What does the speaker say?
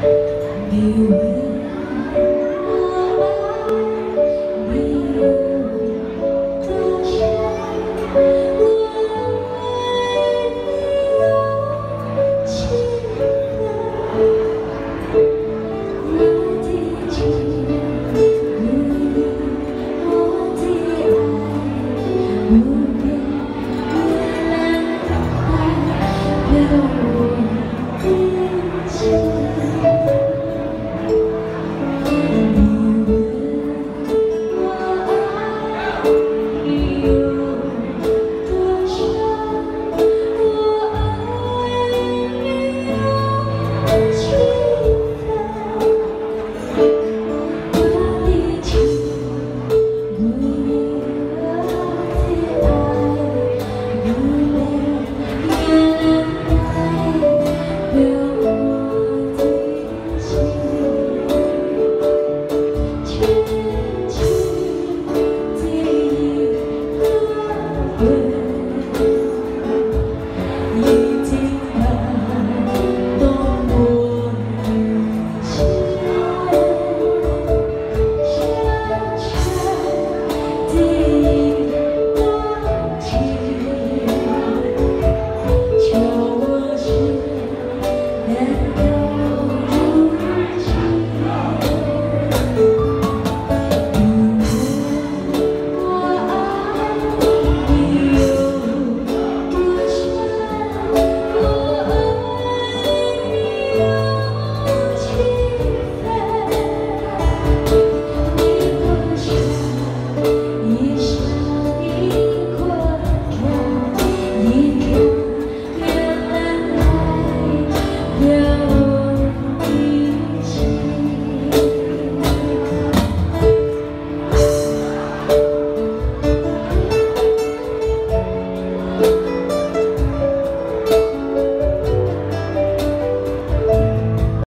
Be with